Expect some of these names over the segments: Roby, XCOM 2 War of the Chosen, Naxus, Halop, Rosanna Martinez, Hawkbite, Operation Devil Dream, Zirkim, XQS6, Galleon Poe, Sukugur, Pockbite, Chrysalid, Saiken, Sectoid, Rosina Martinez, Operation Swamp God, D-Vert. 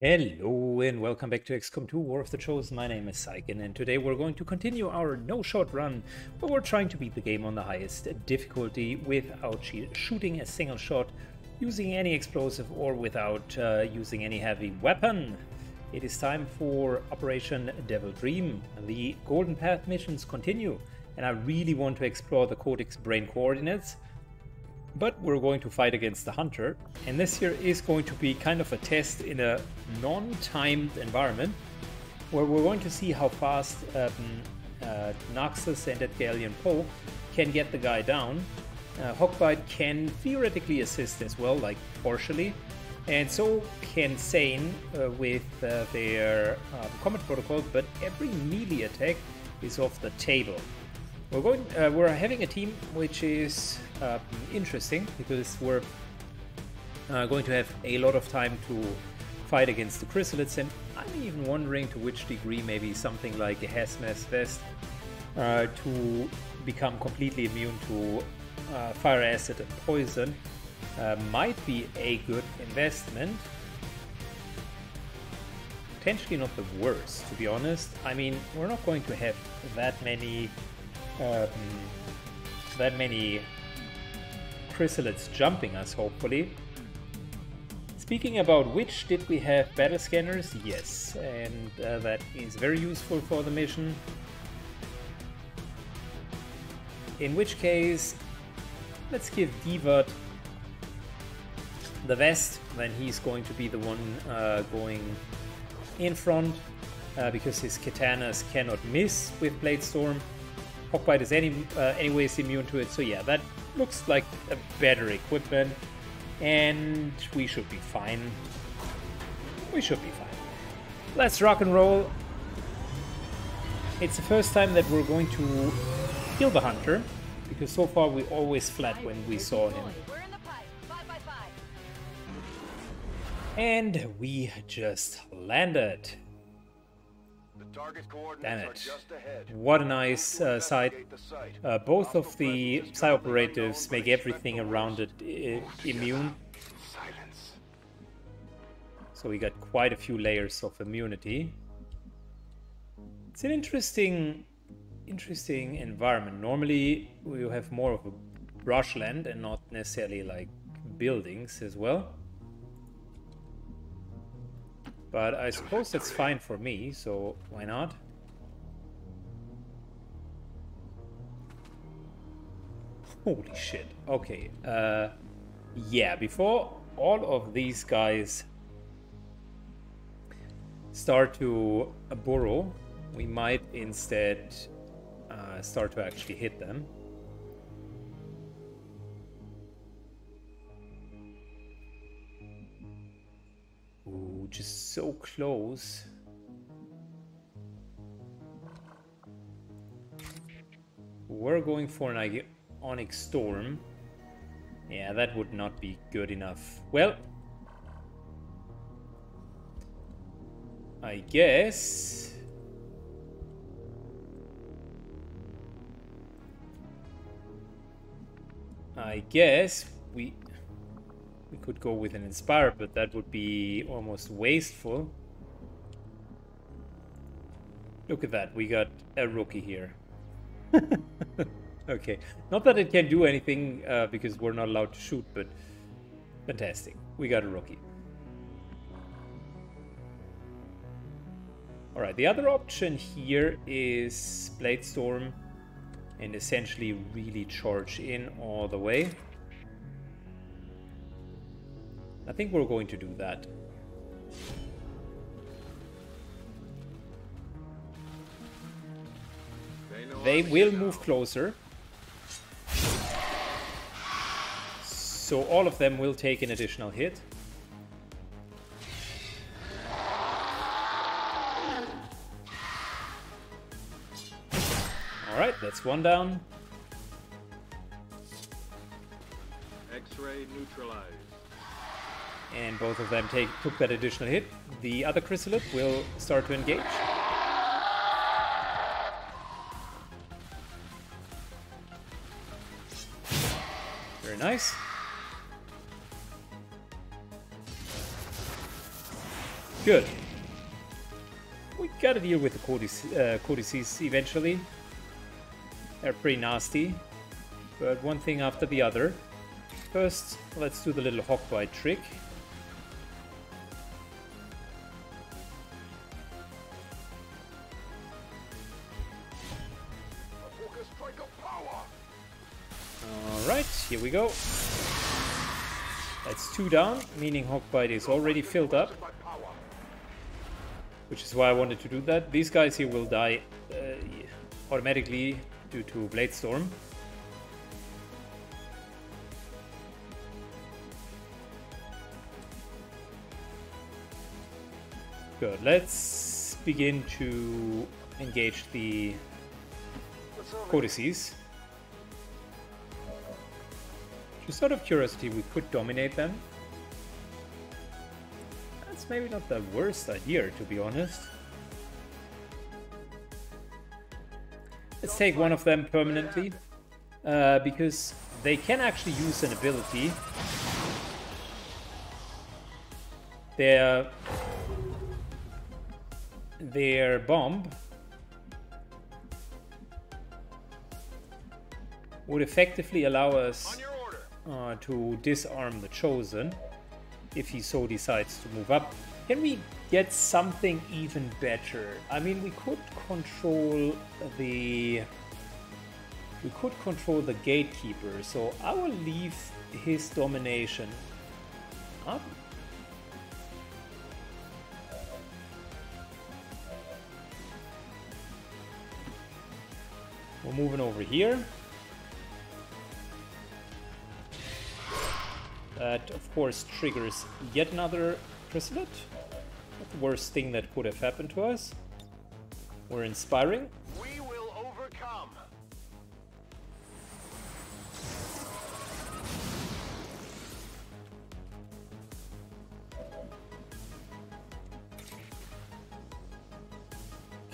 Hello and welcome back to XCOM 2 War of the Chosen. My name is Saiken and today we're going to continue our no-shot run where we're trying to beat the game on the highest difficulty without shooting a single shot, using any explosive or without using any heavy weapon. It is time for Operation Devil Dream. The Golden Path missions continue and I really want to explore the Codex Brain Coordinates. But we're going to fight against the Hunter, and this here is going to be kind of a test in a non-timed environment where we're going to see how fast Naxus and that Galleon Poe can get the guy down. Hawkbite can theoretically assist as well, like partially, and so can Saiken with their combat protocol, but every melee attack is off the table. We're having a team which is interesting because we're going to have a lot of time to fight against the chrysalids, and I'm even wondering to which degree maybe something like a hazmat vest to become completely immune to fire, acid and poison might be a good investment. Potentially not the worst, to be honest. I mean, we're not going to have that many chrysalids jumping us, hopefully. Speaking about which, did we have battle scanners? Yes, and that is very useful for the mission. In which case, let's give D-Vert the vest, then he's going to be the one going in front, because his katanas cannot miss with Blade Storm. Pockbite is anyways immune to it, so yeah, that looks like a better equipment, and we should be fine. We should be fine. Let's rock and roll. It's the first time that we're going to kill the Hunter, because so far we always fled when we saw him. And we just landed. Damn it. What a nice sight. Both of the psi operatives make everything around it immune. So we got quite a few layers of immunity. It's an interesting environment. Normally we have more of a brushland and not necessarily like buildings as well. But I suppose that's fine for me, so why not? Holy shit. Okay. Yeah, before all of these guys start to burrow, we might instead start to actually hit them. Ooh, just so close. We're going for an Onyx Storm. Yeah, that would not be good enough. Well, I guess we could go with an Inspire, but that would be almost wasteful. Look at that, we got a rookie here. Okay, not that it can do anything because we're not allowed to shoot, but fantastic, we got a rookie. Alright, the other option here is Blade Storm and essentially really charge in all the way. I think we're going to do that. They will move closer. So all of them will take an additional hit. Alright, that's one down. X-ray neutralized. And both of them took that additional hit. The other chrysalid will start to engage. Very nice. Good. We gotta deal with the Cortices eventually. They're pretty nasty. But one thing after the other. First, let's do the little Hawkbite trick. Alright, here we go. That's two down, meaning Hawkbite is already filled up. Which is why I wanted to do that. These guys here will die automatically due to Bladestorm. Good, let's begin to engage the Cortices. Just out of curiosity, we could dominate them. That's maybe not the worst idea, to be honest. Let's take one of them permanently, because they can actually use an ability. Their bomb would effectively allow us to disarm the Chosen if he so decides to move up. Can we get something even better? I mean, we could control the gatekeeper, so I will leave his domination up. We're moving over here. That, of course, triggers yet another chrysalid. Not the worst thing that could have happened to us. We're inspiring. We will overcome.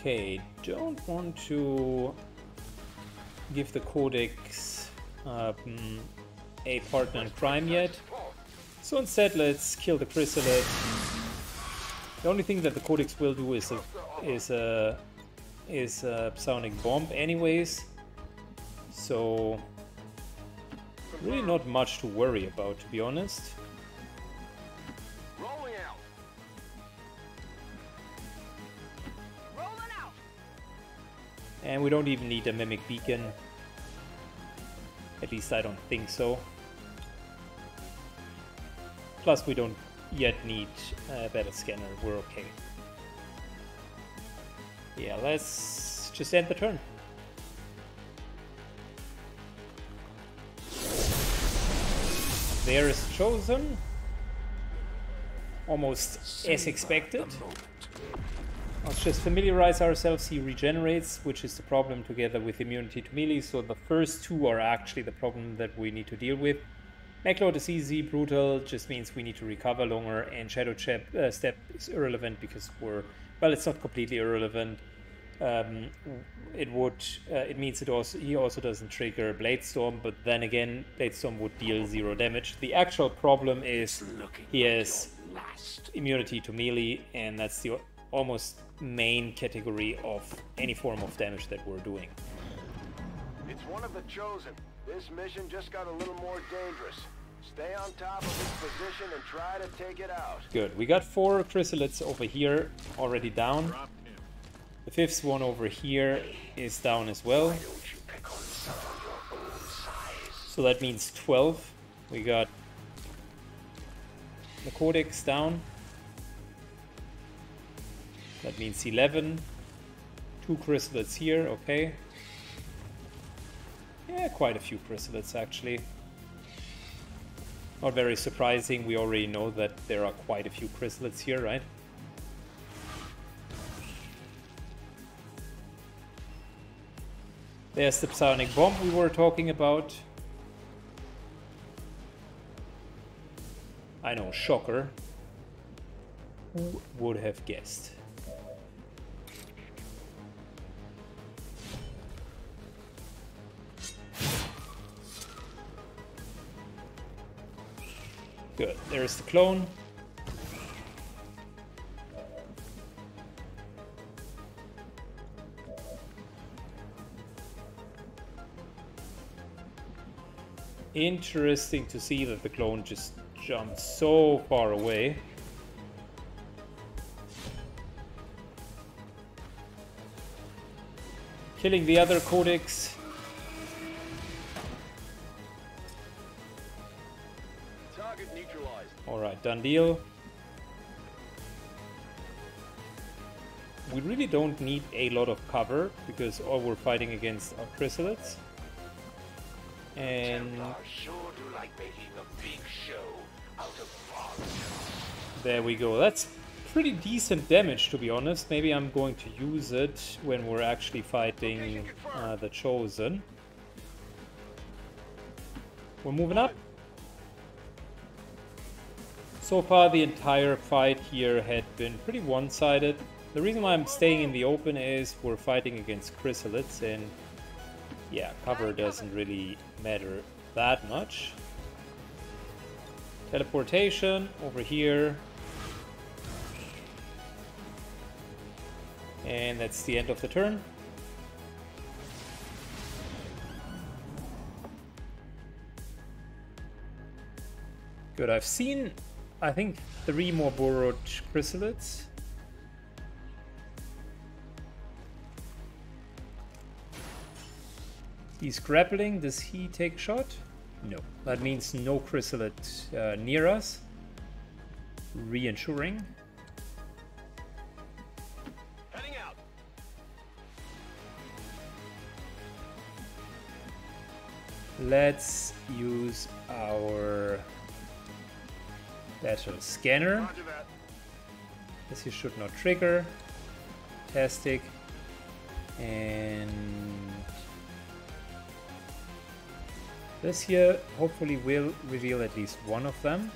Okay, don't want to give the Codex a partner in crime yet, so instead let's kill the Chrysalid. The only thing that the Codex will do is a psionic bomb anyways, so really not much to worry about, to be honest. And we don't even need a Mimic Beacon. At least I don't think so. Plus we don't yet need a battle scanner, we're okay. Yeah, let's just end the turn. There is Chosen. Almost as expected. Let's just familiarize ourselves. He regenerates, which is the problem together with immunity to melee, so the first two are actually the problem that we need to deal with. Necklord is easy, brutal just means we need to recover longer, and Shadow Step is irrelevant because we're, well, it's not completely irrelevant. It means he also doesn't trigger Bladestorm, but then again Bladestorm would deal 0 damage. The actual problem is he has immunity to melee, and that's the almost main category of any form of damage that we're doing. It's one of the Chosen. This mission just got a little more dangerous. Stay on top of this position and try to take it out. Good. We got 4 chrysalids over here already down. The 5th one over here is down as well. So that means 12. We got the Codex down. That means 11, 2 chrysalids here, okay. Yeah, quite a few chrysalids actually. Not very surprising, we already know that there are quite a few chrysalids here, right? There's the psionic bomb we were talking about. I know, shocker. Who would have guessed? Good, there's the clone. Interesting to see that the clone just jumped so far away. Killing the other Codex. Target neutralized. Alright, done deal. We really don't need a lot of cover because all we're fighting against are chrysalids. And there we go. That's pretty decent damage, to be honest. Maybe I'm going to use it when we're actually fighting the Chosen. We're moving up. So far the entire fight here had been pretty one-sided. The reason why I'm staying in the open is we're fighting against chrysalids, and yeah, cover doesn't really matter that much. Teleportation over here. And that's the end of the turn. Good, I've seen, I think, 3 more borrowed chrysalids. He's grappling. Does he take shot? No. That means no chrysalid near us. Reinsuring. Heading out. Let's use our battle scanner. This he should not trigger. Fantastic. And this here hopefully will reveal at least one of them.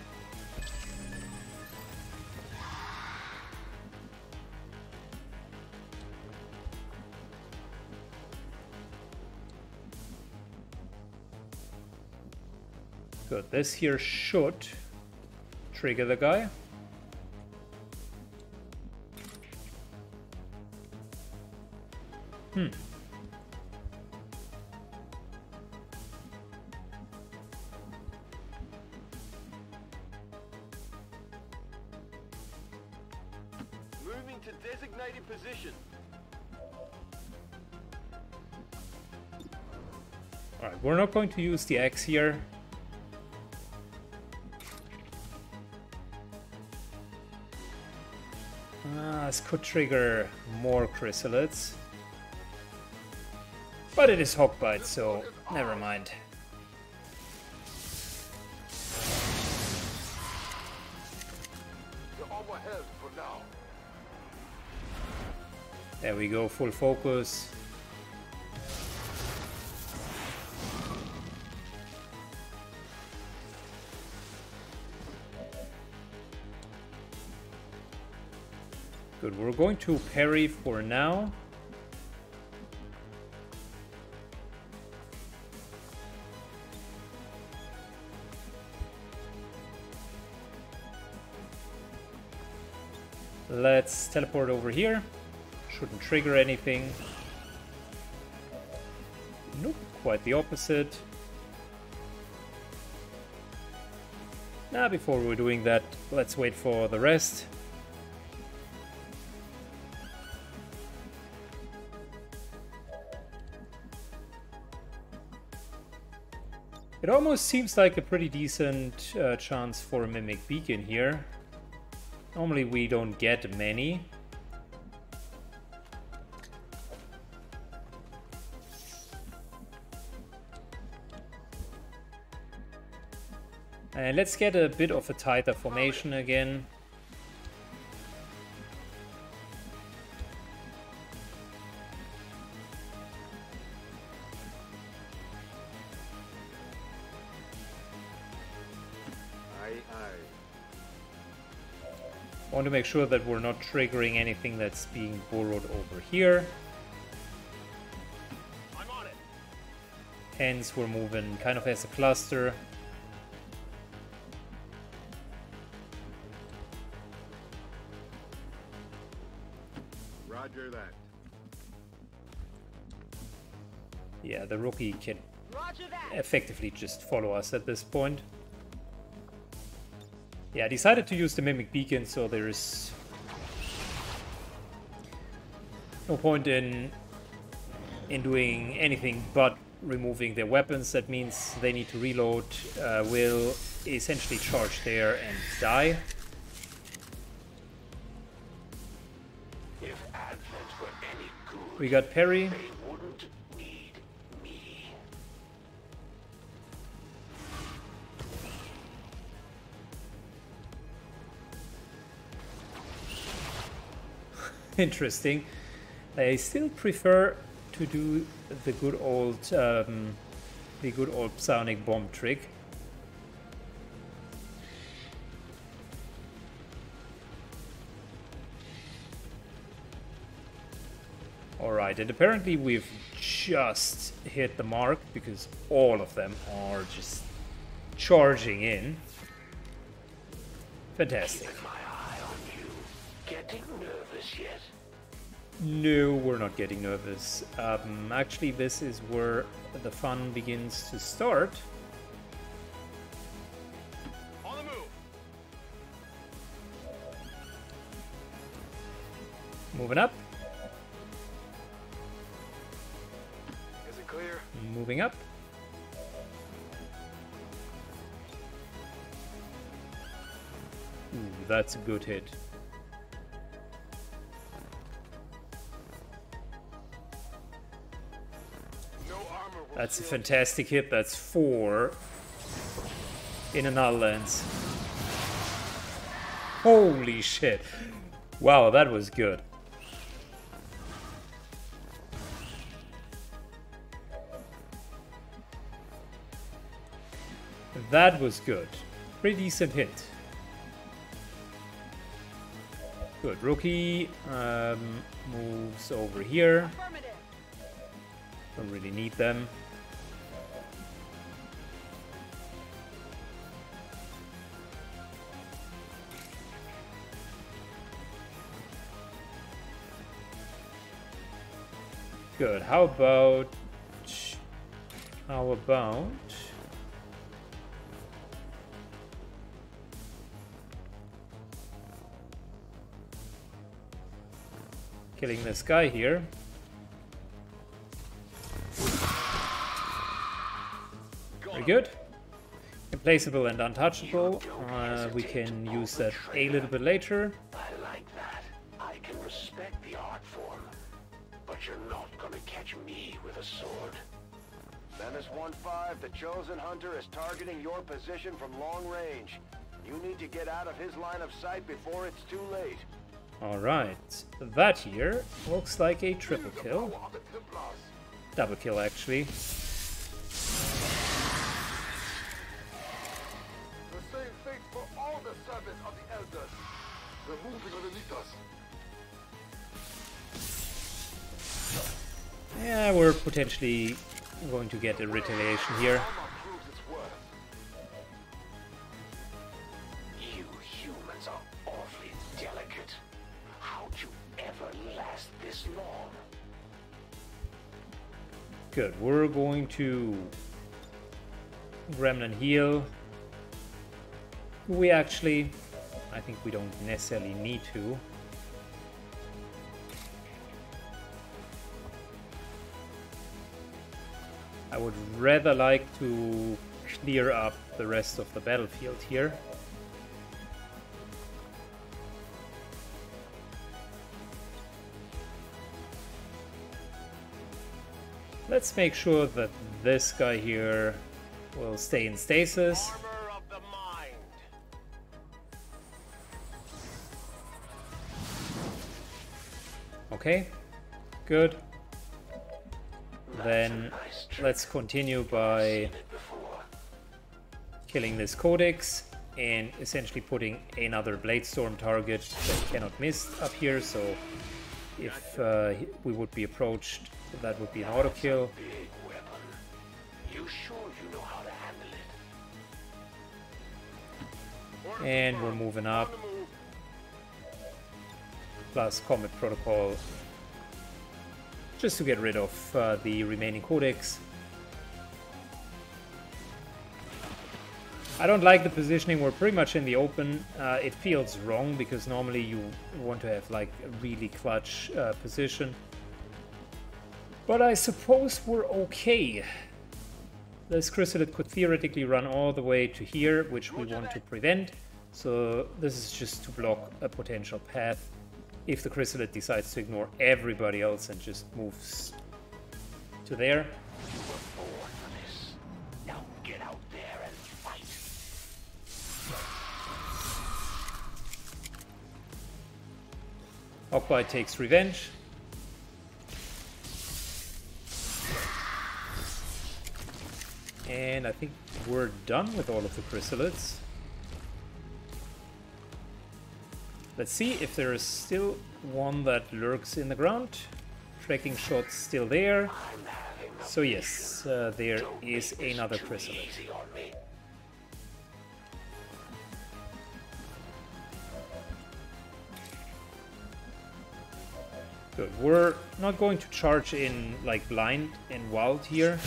Good, this here should trigger the guy. Alright, we're not going to use the axe here. This could trigger more chrysalids. But it is Hawkbite, so never mind. There we go, full focus. Good, we're going to parry for now. Let's teleport over here. Shouldn't trigger anything. Nope, quite the opposite. Now, before we're doing that, let's wait for the rest. It almost seems like a pretty decent chance for a Mimic Beacon here. Normally we don't get many. And let's get a bit of a tighter formation again. I want to make sure that we're not triggering anything that's being borrowed over here. I'm on it. Hence we're moving kind of as a cluster. Yeah, the rookie can effectively just follow us at this point. Yeah, I decided to use the Mimic Beacon, so there is no point in doing anything but removing their weapons. That means they need to reload, will essentially charge there and die. If Advent were any good, we got Perry. They wouldn't need me. Interesting. They still prefer to do the good old psionic bomb trick. All right, and apparently we've just hit the mark because all of them are just charging in. Fantastic. Keeping my eye on you. Getting nervous yet? No, we're not getting nervous. Actually, this is where the fun begins to start. On the move. Moving up. Is it clear? Moving up. Ooh, that's a good hit. That's a fantastic hit. That's 4 in another lens. Holy shit. Wow, that was good. That was good. Pretty decent hit. Good. Rookie moves over here. Don't really need them. Good. How about killing this guy here? Very good. Replaceable and untouchable. We can use that a little bit later. I like that. I can respect the art form. But you're not gonna catch me with a sword. Menace 1-5, the Chosen Hunter is targeting your position from long range. You need to get out of his line of sight before it's too late. Alright, that here looks like a triple kill. Double kill, actually. The same fate for all the servants of the elders. They're moving underneath us. Yeah, we're potentially going to get a retaliation here. You humans are awfully delicate. How'd you ever last this long? Good, we're going to Remnant heal. We actually, I think we don't necessarily need to. I would rather like to clear up the rest of the battlefield here. Let's make sure that this guy here will stay in stasis. Armor of the mind. Okay, good. Then let's continue by killing this Codex and essentially putting another Bladestorm target that cannot miss up here. So if we would be approached, that would be an auto kill. And we're moving up. Plus Comet Protocol. Just to get rid of the remaining Codex. I don't like the positioning. We're pretty much in the open. It feels wrong because normally you want to have like a really clutch position. But I suppose we're okay. This chrysalid could theoretically run all the way to here, which we want to prevent. So this is just to block a potential path if the chrysalid decides to ignore everybody else and just moves to there. Hawkbite takes revenge. And I think we're done with all of the chrysalids. Let's see if there is still one that lurks in the ground. Tracking shot's still there. So yes, there is another chrysalid. Good. We're not going to charge in like blind and wild here.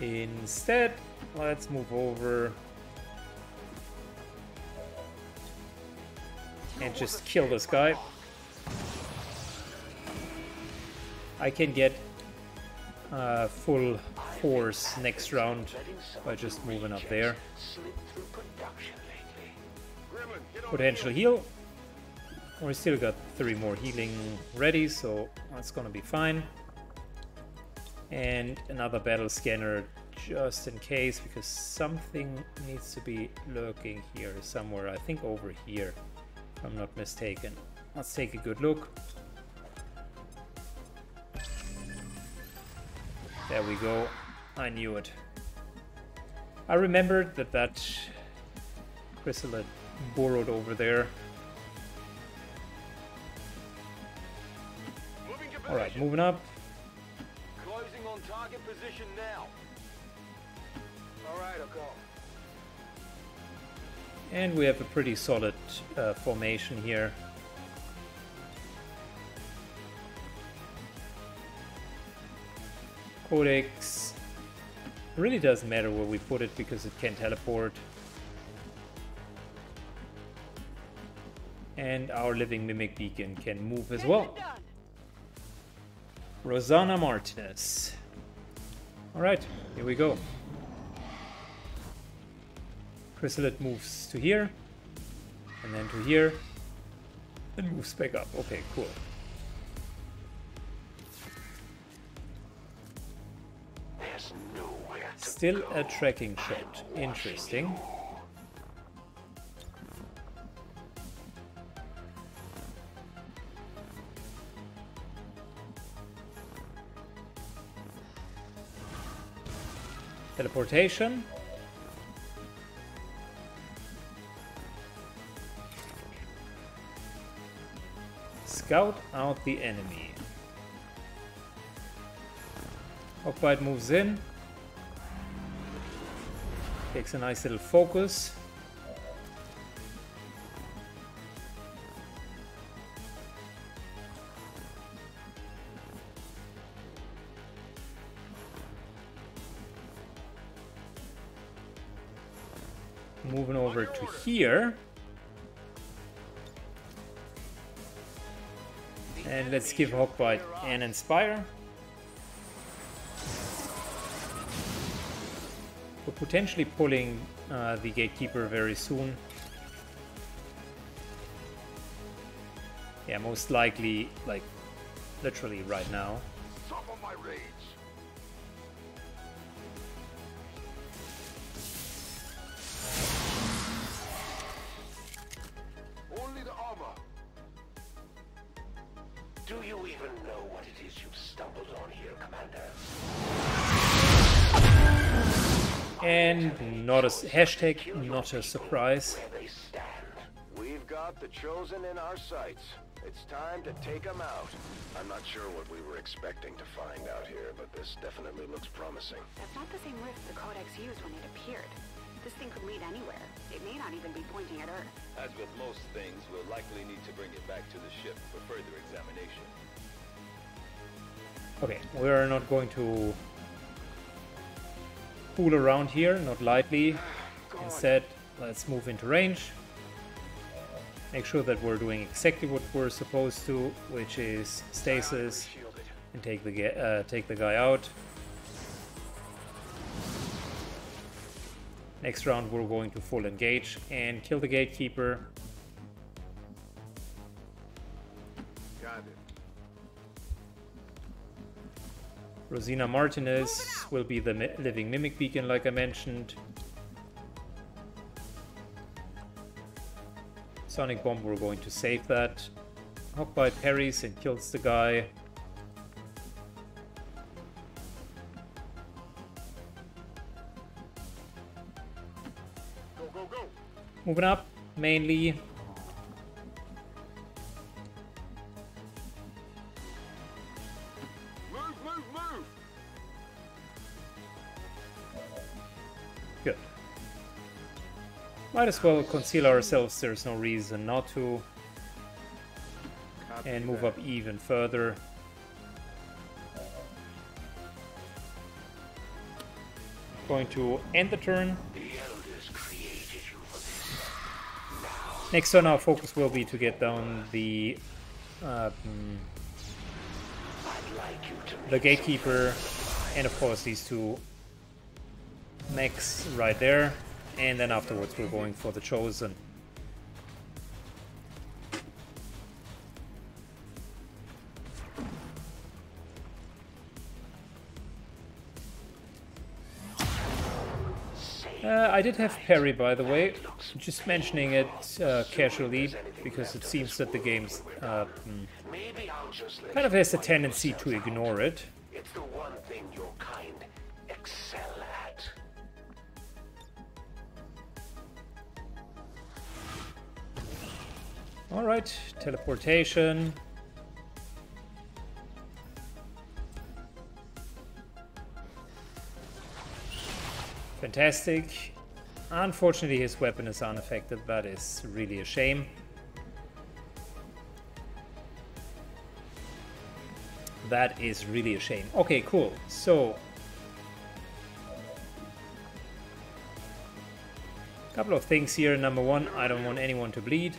Instead, let's move over and just kill this guy. I can get full force next round by just moving up there. Potential heal. We still got 3 more healing ready, so that's gonna be fine. And another battle scanner just in case, because something needs to be lurking here somewhere. I think over here, if I'm not mistaken. Let's take a good look. There we go. I knew it. I remembered that that chrysalid burrowed over there. All right, moving up. Closing on target position now. All right, I'll go. And we have a pretty solid formation here. Codex really doesn't matter where we put it because it can teleport. And our living mimic beacon can move as well. Rosanna Martinez. All right, here we go. Chrysalid moves to here, and then to here, and moves back up. Okay, cool. There's nowhere to still go. A tracking shot. Interesting. Teleportation. Scout out the enemy. Hawkbite moves in. Takes a nice little focus. Moving over to here. And let's give Hawkbite an Inspire. We're potentially pulling the Gatekeeper very soon. Yeah, most likely, like, literally right now. And not a hashtag, not a surprise. We've got the Chosen in our sights. It's time to take them out. I'm not sure what we were expecting to find out here, but this definitely looks promising. That's not the same rift the Codex used when it appeared. This thing could lead anywhere. It may not even be pointing at Earth. As with most things, we'll likely need to bring it back to the ship for further examination. Okay, we're not going to fool around here, not lightly. Instead, let's move into range. Make sure that we're doing exactly what we're supposed to, which is stasis, and take the guy out. Next round we're going to full engage and kill the gatekeeper. Got it. Rosina Martinez will be the living mimic beacon, like I mentioned. Sonic Bomb, we're going to save that. Hawkbite parries and kills the guy. Go, go, go. Moving up, mainly. Move, move, move. Good. Might as well conceal ourselves, there's no reason not to. And move up even further. Going to end the turn. Next turn our focus will be to get down the gatekeeper and of course these two mechs right there. And then afterwards we're going for the Chosen. I did have parry, by the way, just mentioning it casually, because it seems that the game kind of has a tendency to ignore it. It's the one thing your kind excel at. All right, teleportation. Fantastic. Unfortunately, his weapon is unaffected. That is really a shame. That is really a shame. Okay, cool. So, a couple of things here. Number one, I don't want anyone to bleed.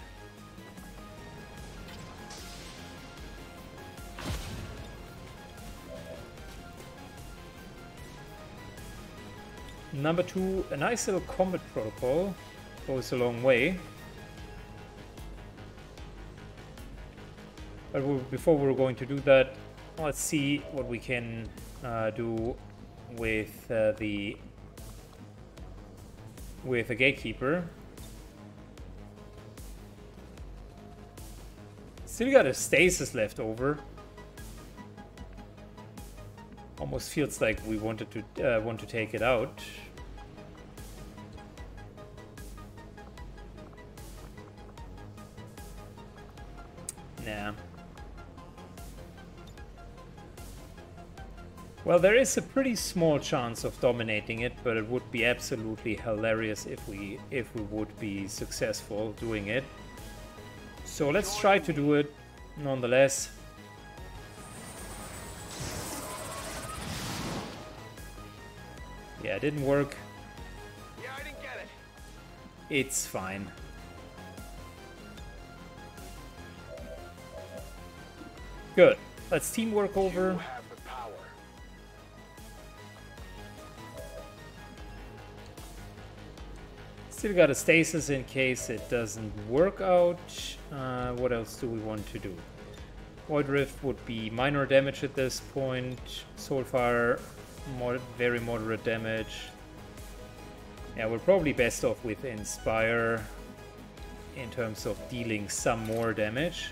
Number two, a nice little combat protocol, goes a long way. But before we're going to do that, let's see what we can do with the gatekeeper. Still got a stasis left over. Almost feels like we wanted to want to take it out. Nah. Well, there is a pretty small chance of dominating it, but it would be absolutely hilarious if we would be successful doing it. So let's try to do it nonetheless. Yeah, it didn't work. Yeah, I didn't get it. It's fine. Good. Let's teamwork over. You have the power. Still got a stasis in case it doesn't work out. What else do we want to do? Void Rift would be minor damage at this point. Soulfire. Very moderate damage. Yeah, we're probably best off with Inspire in terms of dealing some more damage.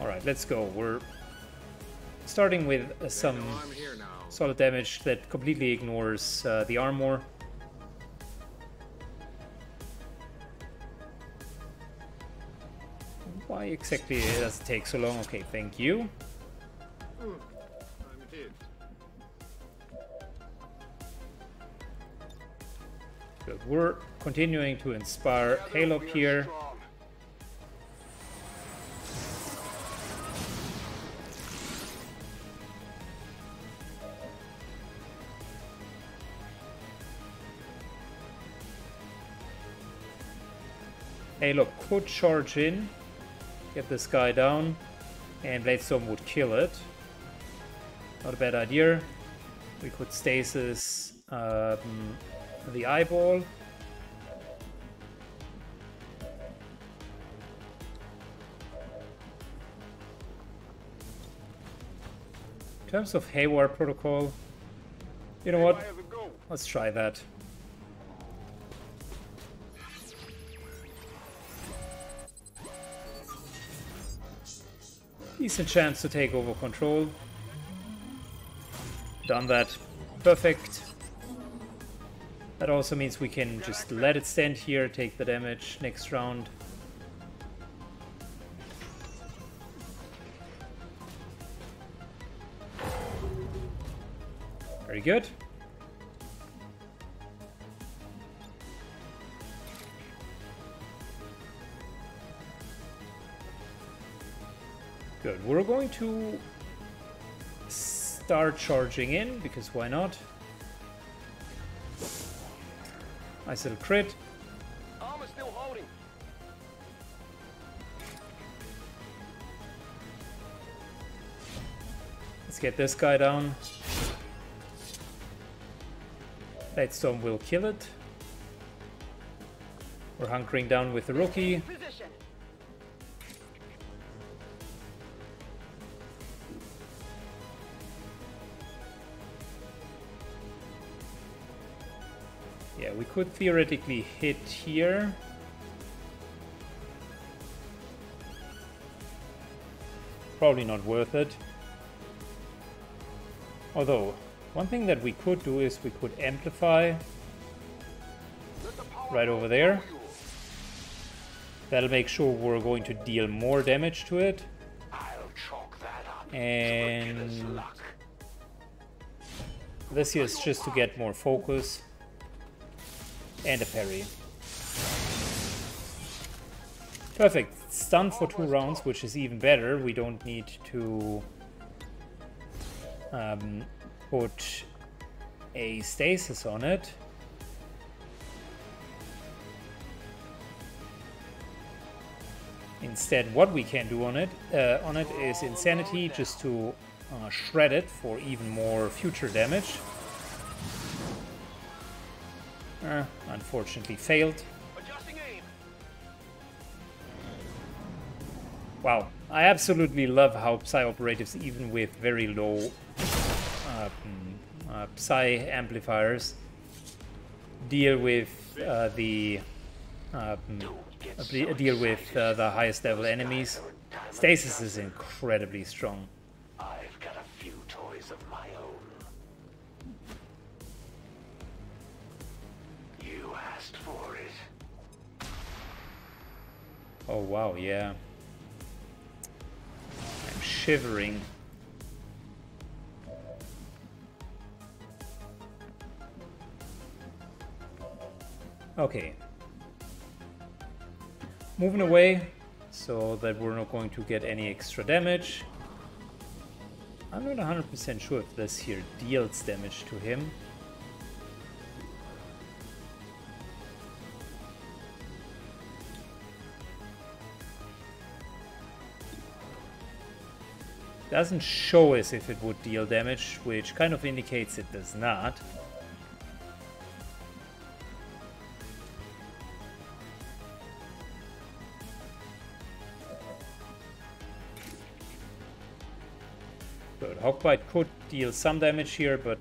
All right, let's go. We're starting with some solid damage that completely ignores the armor. Why exactly does it take so long? Okay, thank you. Good. We're continuing to inspire Halo here. Halo could charge in, get this guy down, and Bladestone would kill it. Not a bad idea. We could stasis the eyeball. In terms of Hayward protocol, you know what? Let's try that. Decent chance to take over control. Done that. Perfect. That also means we can just let it stand here, take the damage next round. Very good. Good. We're going to start charging in, because why not? Nice little crit. Armor still holding. Let's get this guy down. Bladestone will kill it. We're hunkering down with the rookie. We could theoretically hit here. Probably not worth it. Although, one thing that we could do is we could amplify right over there. That'll make sure we're going to deal more damage to it. I'll chalk that up. And this here is just to get more focus. And a parry. Perfect. Stunned for 2 rounds, which is even better. We don't need to put a stasis on it. Instead, what we can do on it is Insanity, just to shred it for even more future damage. Unfortunately failed. Wow, I absolutely love how Psy operatives, even with very low Psy amplifiers, deal with the highest level enemies. Stasis is incredibly strong. I've got a few toys of my own. For it. Oh wow, yeah. I'm shivering. Okay. Moving away so that we're not going to get any extra damage. I'm not 100% sure if this here deals damage to him. Doesn't show us if it would deal damage, which kind of indicates it does not. Good. Hawkbite could deal some damage here, but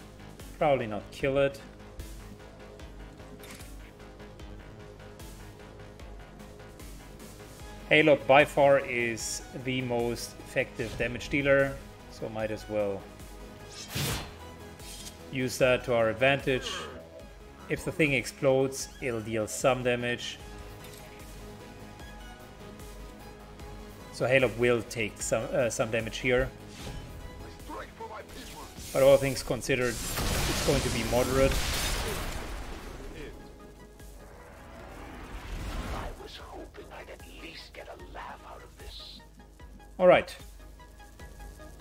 probably not kill it. Halo by far is the most effective damage dealer, So might as well use that to our advantage. If the thing explodes, it'll deal some damage. So Halop will take some damage here. But all things considered, it's going to be moderate. I was hoping I'd at least get a laugh out of this. All right.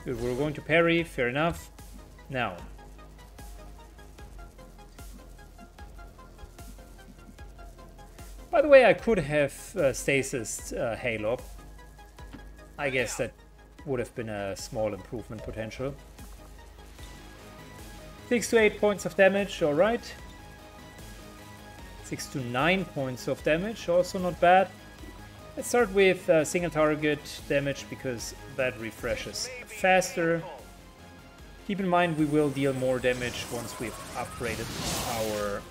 Good, we're going to parry, fair enough. Now. By the way, I could have stasised Halop. I guess that would have been a small improvement potential. 6 to 8 points of damage, alright. 6 to 9 points of damage, also not bad. Let's start with single target damage because that refreshes faster. Keep in mind we will deal more damage once we've upgraded our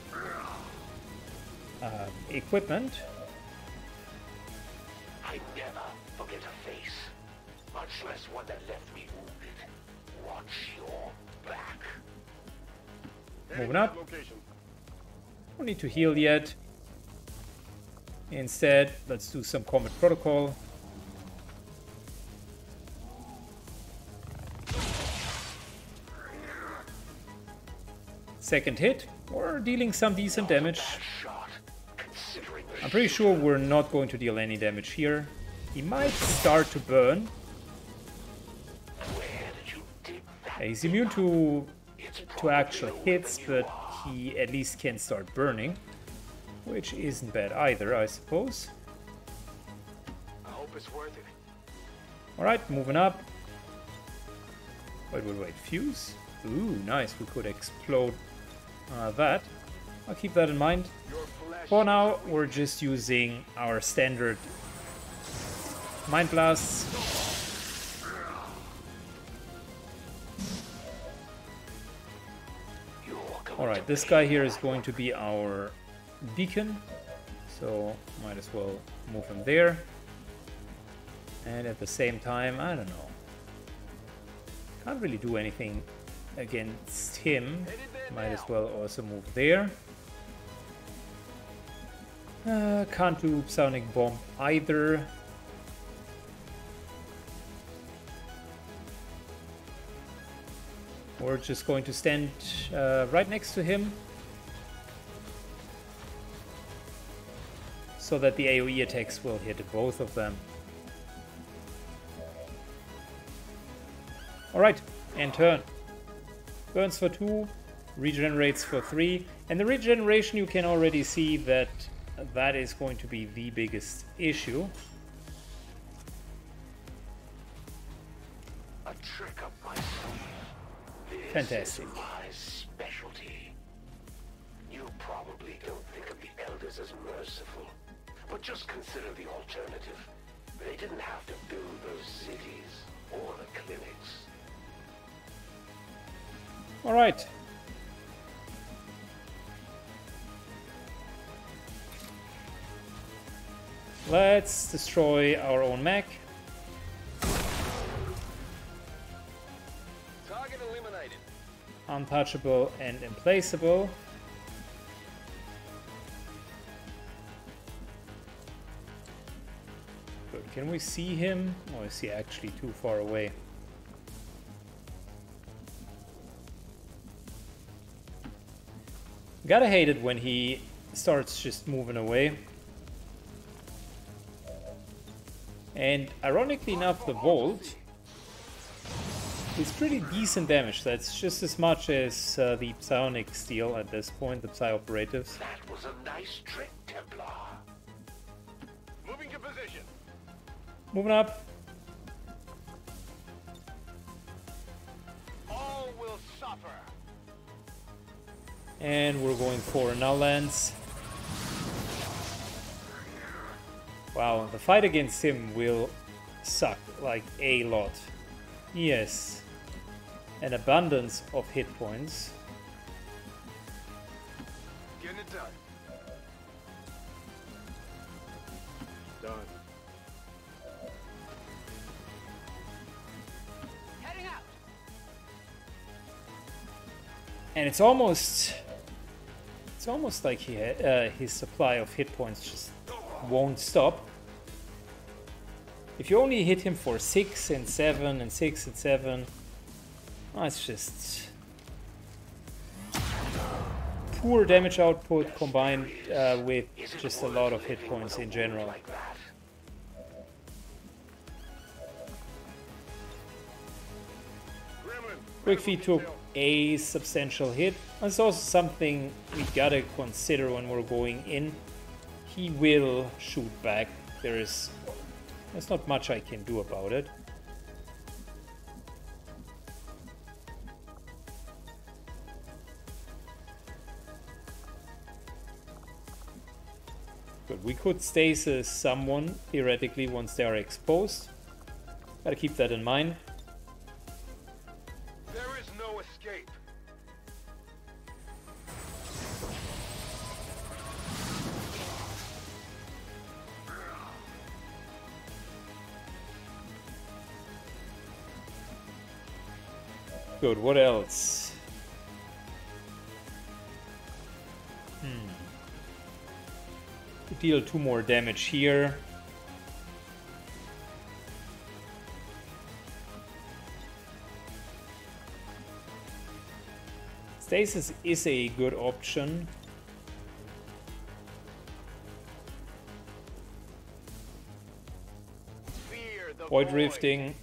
equipment. I never forget a face, much less one that left me wounded. Watch your back. Moving up. Don't need to heal yet. Instead, let's do some combat protocol. Second hit. We're dealing some decent damage. I'm pretty sure we're not going to deal any damage here. He might start to burn. He's immune to actual hits, but he at least can start burning, which isn't bad either, I suppose. I hope it's worth it. All right, moving up. Wait, fuse. Ooh, nice. We could explode that. I'll keep that in mind. For now, we're just using our standard mind blasts. Alright, this guy here is going to be our deacon, so might as well move him there. And at the same time, I don't know. Can't really do anything against him. Might as well also move there. Can't do Psionic Bomb either. We're just going to stand right next to him so that the AoE attacks will hit both of them. Alright, and turn. Burns for 2, regenerates for 3. And the regeneration, you can already see that that is going to be the biggest issue. A trick up my sleeve. Fantastic. Specialty. You probably don't think of the elders as merciful, but just consider the alternative. They didn't have to build those cities or the clinics. All right. Let's destroy our own mech. Untouchable and implaceable. Good. Can we see him? Or is he actually too far away? Gotta hate it when he starts just moving away. And ironically enough, the Vault. It's pretty decent damage. That's just as much as the Psionic Steel at this point, the Psi Operatives. That was a nice trick, Templar. Moving to position. Moving up. All will suffer. And we're going for Null Lands. Wow, the fight against him will suck like a lot. Yes. An abundance of hit points. Getting it done. Heading out. And it's almost like he his supply of hit points just won't stop. If you only hit him for 6 and 7 and 6 and 7, that's just poor damage output combined with just a lot of hit points in general. Quick Feet took a substantial hit. That's also something we gotta consider when we're going in. He will shoot back. There's not much I can do about it. Good, we could stasis someone theoretically once they are exposed. Gotta keep that in mind. There is no escape. Good, what else? We deal 2 more damage here. Stasis is a good option. Void Rifting.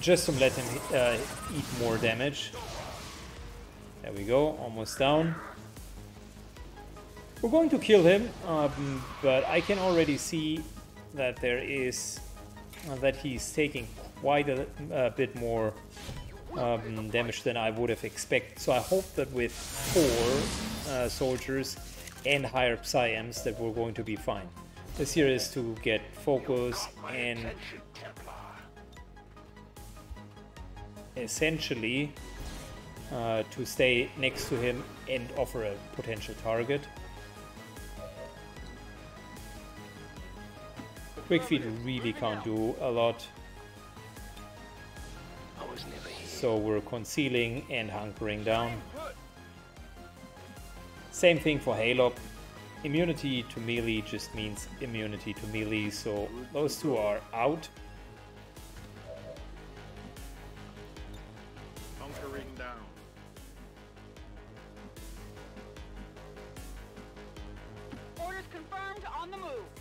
Just to let him eat more damage. There we go, almost down. We're going to kill him, but I can already see that he's taking quite a bit more damage than I would have expected. So I hope that with 4 soldiers and higher Psyems that we're going to be fine. This here is to get focus and essentially to stay next to him and offer a potential target. Quick Feet really can't do a lot, so we're concealing and hunkering down. Same thing for Halop. Immunity to melee just means immunity to melee, so those 2 are out.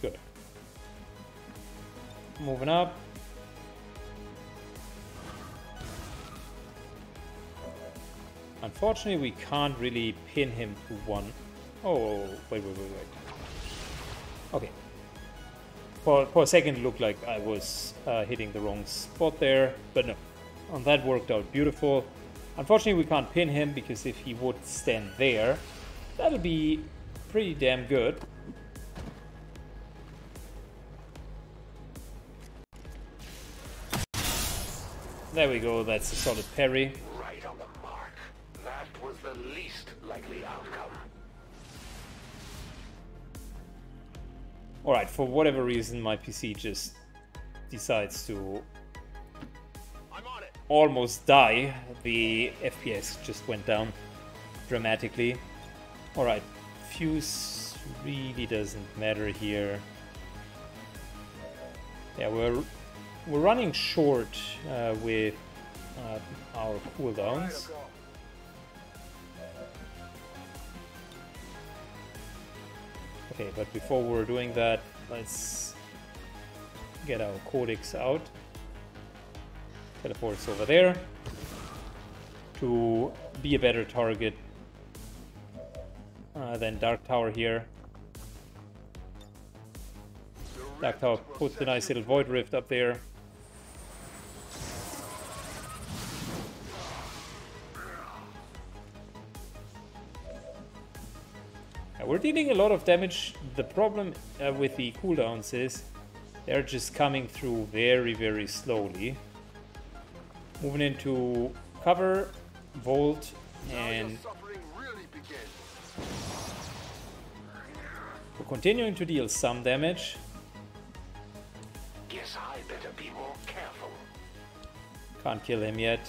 Good. Moving up. Unfortunately, we can't really pin him to one. Oh, wait. Okay. For a second, it looked like I was hitting the wrong spot there, but no. And that worked out beautiful. Unfortunately, we can't pin him because if he would stand there, that'll be pretty damn good. There we go, that's a solid parry. Right on the mark. That was the least likely outcome. Alright, for whatever reason my PC just decides to almost die. The FPS just went down dramatically. Alright, fuse really doesn't matter here. Yeah, we're running short with our cooldowns. Okay, but before we're doing that, let's get our codex out. Teleports over there to be a better target than Dark Tower here. Dark Tower put the nice little Void Rift up there. We're dealing a lot of damage. The problem with the cooldowns is they're just coming through very, very slowly. Moving into cover, Volt, and really we're continuing to deal some damage. Guess I better be more careful. Can't kill him yet.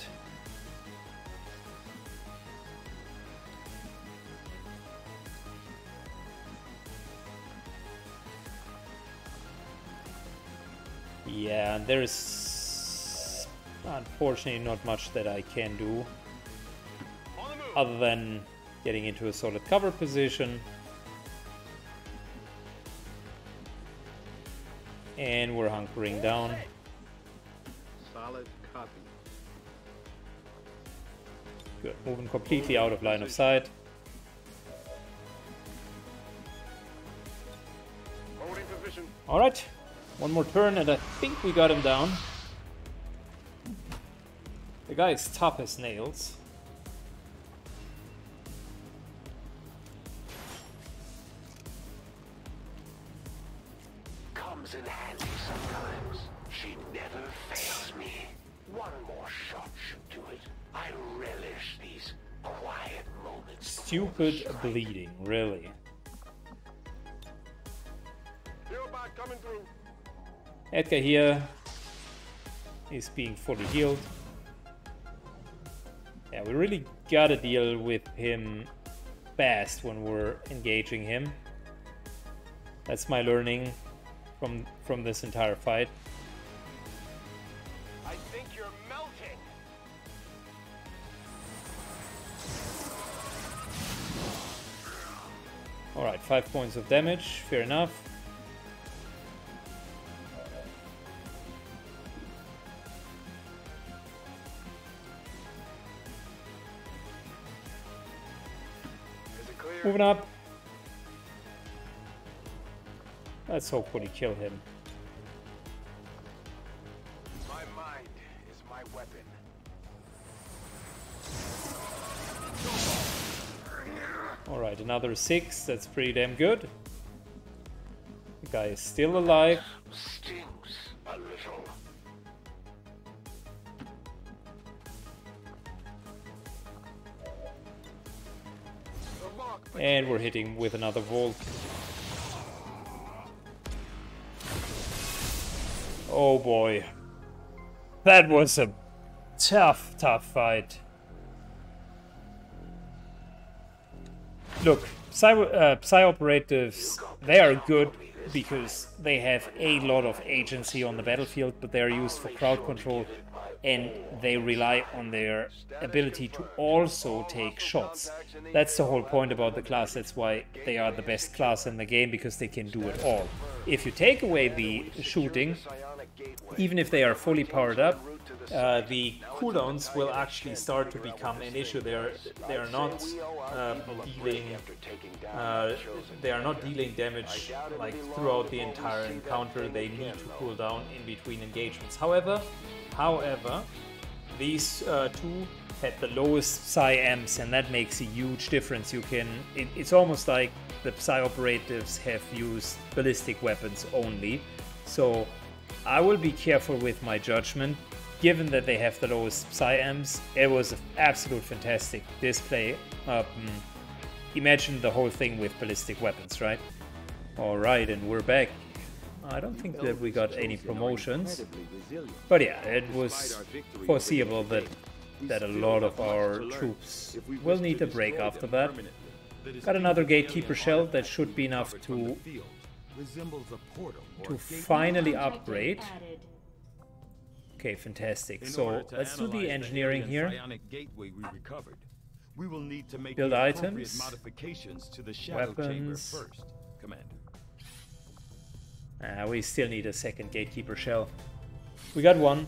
Yeah, there is unfortunately not much that I can do other than getting into a solid cover position and we're hunkering down. Solid copy. Good, moving completely out of line of sight. All right, one more turn and I think we got him down. The guy is tough as nails. Comes in handy sometimes. She never fails me. One more shot should do it. I relish these quiet moments. Stupid bleeding, really. Edgar here is being fully healed. Yeah, we really gotta deal with him fast when we're engaging him. That's my learning from this entire fight. I think you're melting. All right, 5 points of damage, fair enough. Moving up. Let's hopefully kill him. My mind is my weapon. All right, another 6. That's pretty damn good. The guy is still alive. Stings a little. And we're hitting with another vault. Oh boy. That was a tough, tough fight. Look, Psy operatives, they are good because they have a lot of agency on the battlefield, but they are used for crowd control and they rely on their ability to also take shots. That's the whole point about the class. That's why they are the best class in the game, because they can do it all. If you take away the shooting, even if they are fully powered up, the cooldowns will actually start to become an issue. They are not dealing damage like throughout the entire encounter. They need to cool down in between engagements. However, these two had the lowest Psy amps, and that makes a huge difference. It's almost like the Psy operatives have used ballistic weapons only. So I will be careful with my judgment. Given that they have the lowest Psy amps, it was an absolute fantastic display. Imagine the whole thing with ballistic weapons, right? All right, and we're back. I don't think that we got any promotions, but yeah, it was foreseeable that a lot of our troops will need a break after that. Got another gatekeeper shell that should be enough to finally upgrade. Okay, fantastic. So let's do the engineering here. Build items, weapons. We still need a second gatekeeper shell. We got one.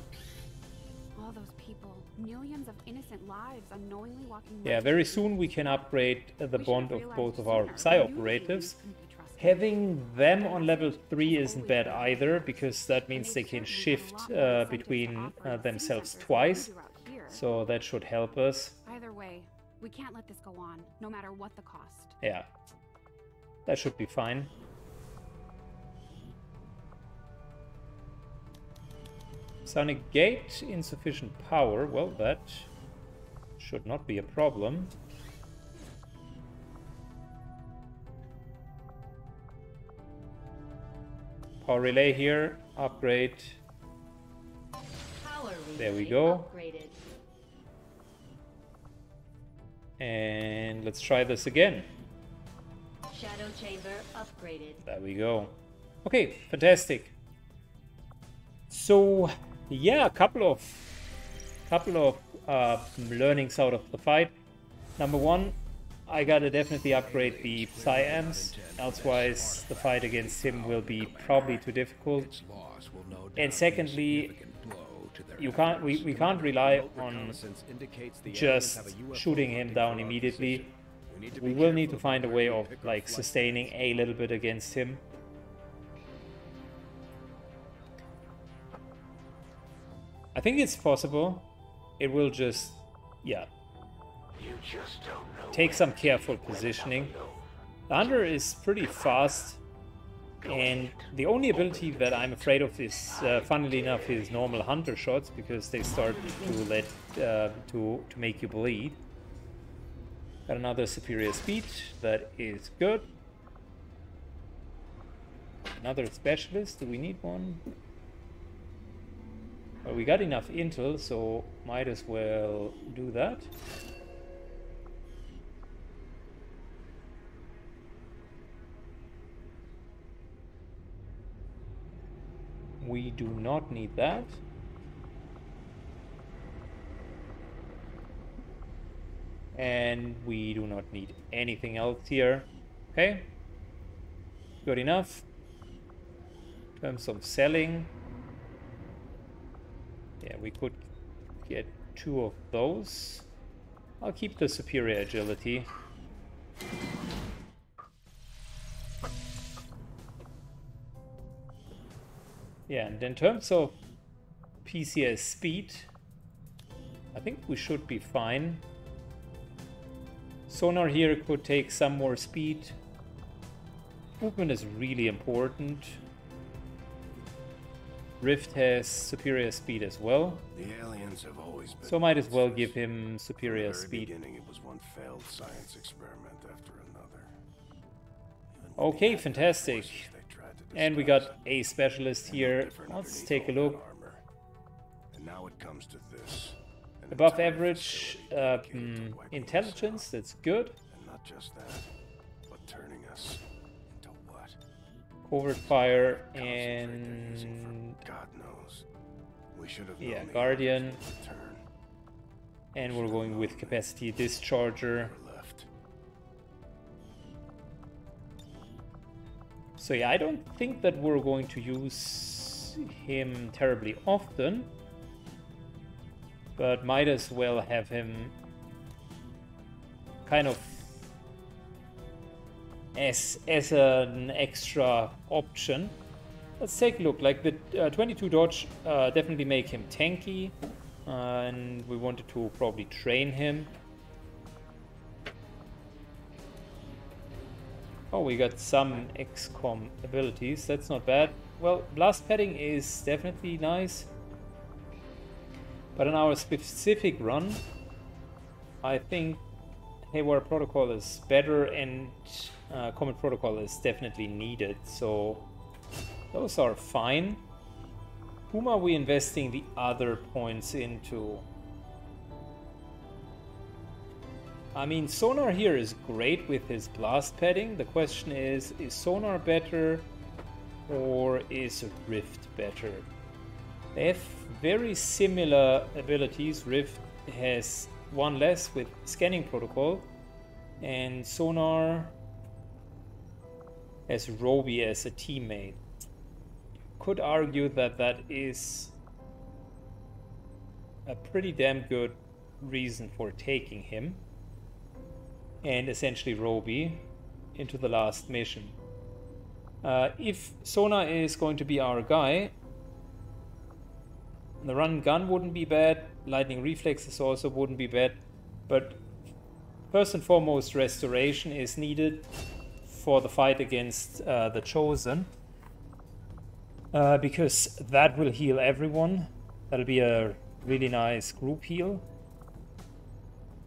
All those people, millions of innocent lives unknowingly walking. Yeah, very soon we can upgrade the bond of both of our Psy operatives. Having them on level 3 isn't bad either, because that means they can shift between themselves twice. So that should help us. Either way, we can't let this go on, no matter what the cost. Yeah, that should be fine. Sonic Gate, insufficient power. Well, that should not be a problem. Power relay here, upgrade. There we go. And let's try this again. Shadow chamber upgraded. There we go. Okay, fantastic. So yeah, a couple of learnings out of the fight. Number one, I gotta definitely upgrade the Psy Amps, elsewise the fight against him will be probably too difficult. And secondly, we can't rely on just shooting him down immediately. We will need to find a way of like sustaining a little bit against him. I think it's possible. It will just, yeah, take some careful positioning. The hunter is pretty fast, and the only ability that I'm afraid of is, funnily enough, his normal hunter shots, because they start to let to make you bleed. Got another superior speed, that is good. Another specialist, do we need one? Well, we got enough intel, so might as well do that. We do not need that. And we do not need anything else here. Okay. Good enough. In terms of selling. Yeah, we could get two of those. I'll keep the superior agility. Yeah, and in terms of PCS speed, I think we should be fine. Sonar here could take some more speed. Movement is really important. Rift has superior speed as well. The aliens have always been, so might as well give him superior speed. It was one failed science experiment after another. Okay, fantastic. And we got a specialist here. Let's take a look. And now it comes to this. Above average intelligence, that's good. And not just that, but turning us into what? Covert fire and God knows. We should have, yeah, Guardian. And we're going with capacity discharger. So yeah, I don't think that we're going to use him terribly often, but might as well have him kind of as an extra option. Let's take a look. Like the 22 dodge definitely make him tanky, and we wanted to probably train him. Oh, we got some XCOM abilities, that's not bad. Well, blast padding is definitely nice. But on our specific run, I think Hayward Protocol is better, and Comet Protocol is definitely needed, so those are fine. Whom are we investing the other points into? I mean, Sonar here is great with his blast padding. The question is Sonar better or is Rift better? They have very similar abilities. Rift has one less with scanning protocol, and Sonar has Roby as a teammate. Could argue that that is a pretty damn good reason for taking him. And essentially Roby into the last mission. If Sona is going to be our guy, the run and gun wouldn't be bad, lightning reflexes also wouldn't be bad, but first and foremost restoration is needed for the fight against the Chosen, because that will heal everyone. That'll be a really nice group heal.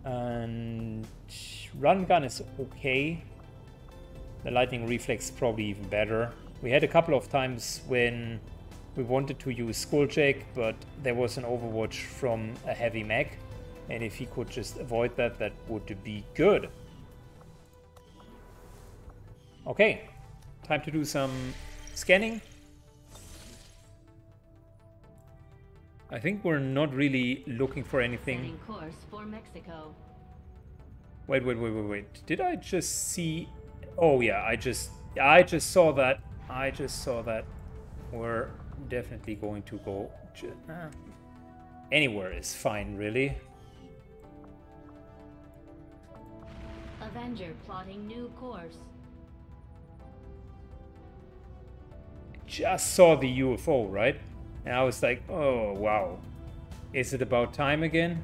And run gun is okay. The lightning reflex is probably even better. We had a couple of times when we wanted to use Skulljack, but there was an overwatch from a heavy mech, and if he could just avoid that, that would be good. Okay, time to do some scanning. I think we're not really looking for anything. Setting course for Mexico. Wait. Did I just see? Oh yeah, I just saw that. We're definitely going to go. Anywhere is fine, really. Avenger plotting new course. Just saw the UFO, right? And I was like, oh wow, is it about time again?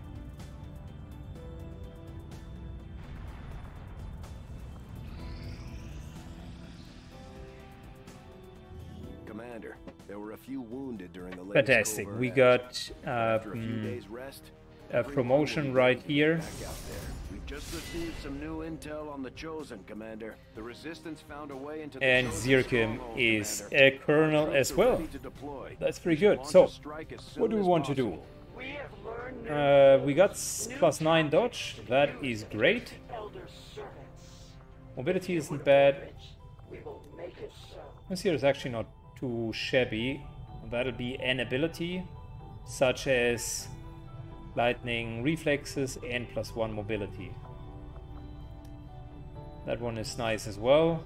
Commander, there were a few wounded during the latest. Fantastic. We got a promotion right here. Just received some new intel on the Chosen, Commander. The Resistance found a way into the and Zirkim is Commander. A colonel as well. That's pretty good. So, what do we want to do? We got +9 dodge. That is great. Mobility isn't bad. This here is actually not too shabby. That'll be an ability, such as lightning reflexes and +1 mobility. That one is nice as well.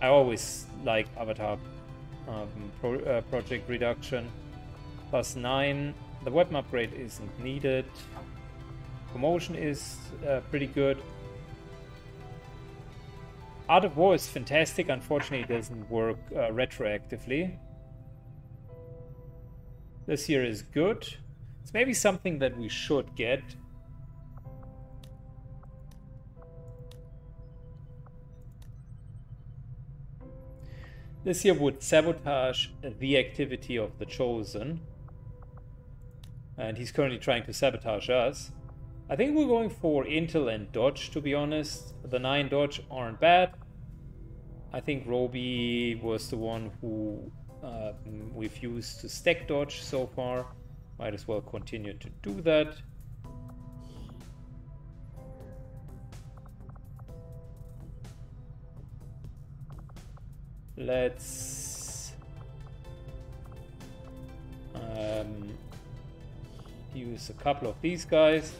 I always like Avatar project reduction. +9. The weapon upgrade isn't needed. Promotion is pretty good. Art of War is fantastic. Unfortunately, it doesn't work retroactively. This here is good. It's maybe something that we should get. This here would sabotage the activity of the Chosen. And he's currently trying to sabotage us. I think we're going for intel and dodge, to be honest. The 9 dodge aren't bad. I think Roby was the one who we've used to stack dodge so far. Might as well continue to do that. Let's use a couple of these guys.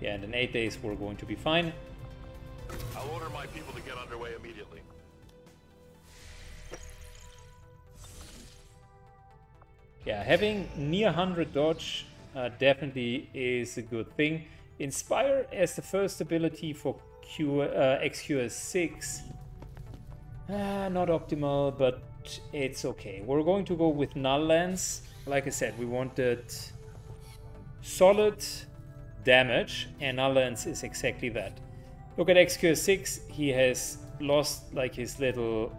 Yeah, and in 8 days we're going to be fine. I'll order my people to get underway immediately. Yeah, having near 100 dodge definitely is a good thing. Inspire as the first ability for XQS6. Not optimal, but it's okay. We're going to go with Null Lens. Like I said, we wanted solid damage, and Null Lens is exactly that. Look at XQS6. He has lost like his little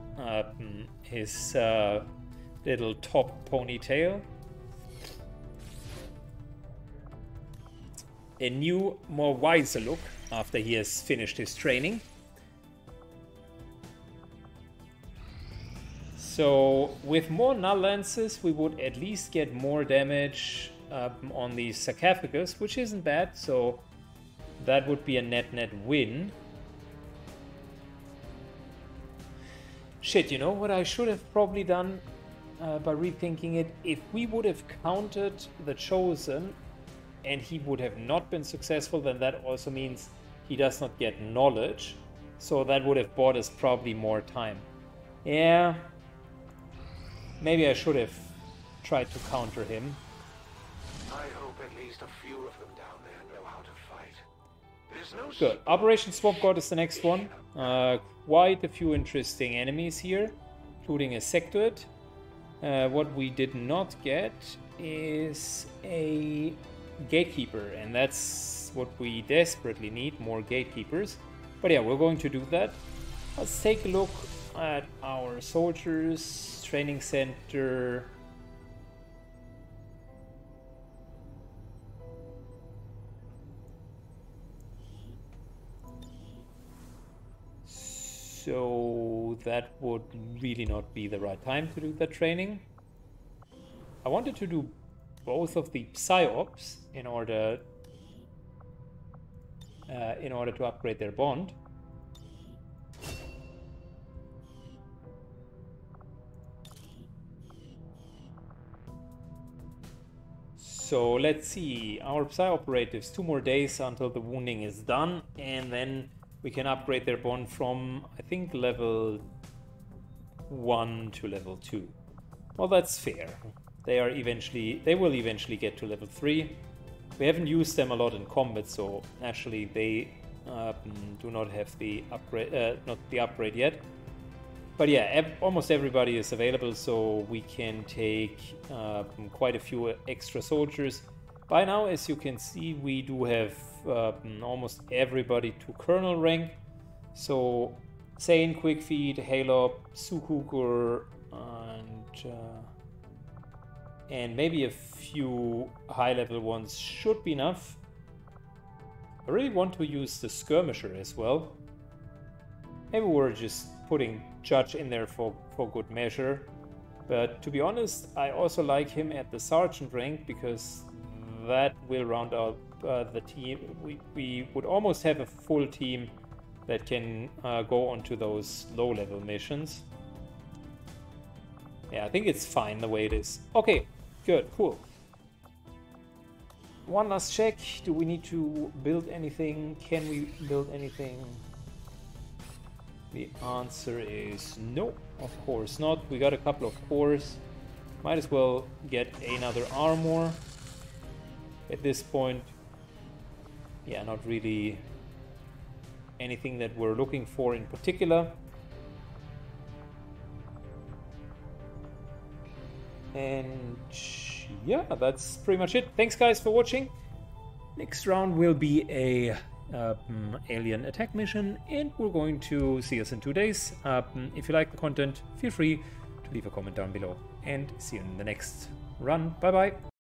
top ponytail. A new, more wiser look after he has finished his training. So with more Null Lenses we would at least get more damage on the sarcophagus, which isn't bad, so that would be a net win. Shit, you know what I should have probably done? By rethinking it, if we would have countered the Chosen and he would have not been successful, then that also means he does not get knowledge, so that would have bought us probably more time. Yeah, maybe I should have tried to counter him. I hope at least a few of them down there know how to fight. No. Good. Operation Swamp God is the next one. Quite a few interesting enemies here, including a sectoid. What we did not get is a gatekeeper, and that's what we desperately need, more gatekeepers. But yeah, we're going to do that. Let's take a look at our soldiers, training center. So that would really not be the right time to do that training. I wanted to do both of the PsyOps in order to upgrade their bond. So let's see, our Psy operatives, 2 more days until the wounding is done, and then we can upgrade their bond from, I think, level 1 to level 2. Well, that's fair. They will eventually get to level 3. We haven't used them a lot in combat, so actually they do not have the upgrade, yet. But yeah, almost everybody is available, so we can take quite a few extra soldiers. By now, as you can see, we do have almost everybody to colonel rank. So Sane, Quick Feet, Halop, Sukugur, and maybe a few high-level ones should be enough. I really want to use the skirmisher as well. Maybe we're just putting Judge in there for good measure, but to be honest, I also like him at the sergeant rank because that will round out the team. We would almost have a full team that can go onto those low-level missions. Yeah, I think it's fine the way it is. Okay, good, cool. One last check. Do we need to build anything? Can we build anything? The answer is no, of course not. We got a couple of cores. Might as well get another armor. At this point, yeah, not really anything that we're looking for in particular. And yeah, that's pretty much it. Thanks guys for watching. Next round will be a alien attack mission, and we're going to see us in 2 days. If you like the content, feel free to leave a comment down below, and see you in the next run. Bye bye.